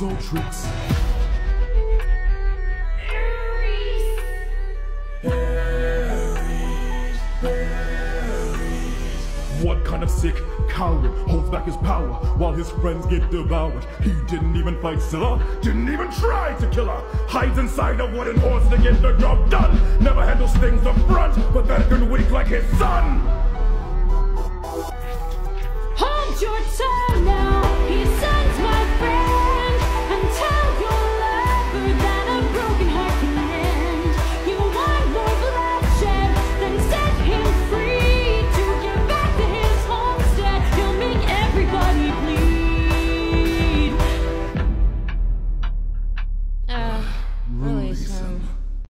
his old tricks. What kind of sick coward holds back his power while his friends get devoured? He didn't even fight Scylla, didn't even try to kill her. Hides inside a wooden horse to get the job done. Never handles things up front, but pathetic and weak like his son. Hold your turn now!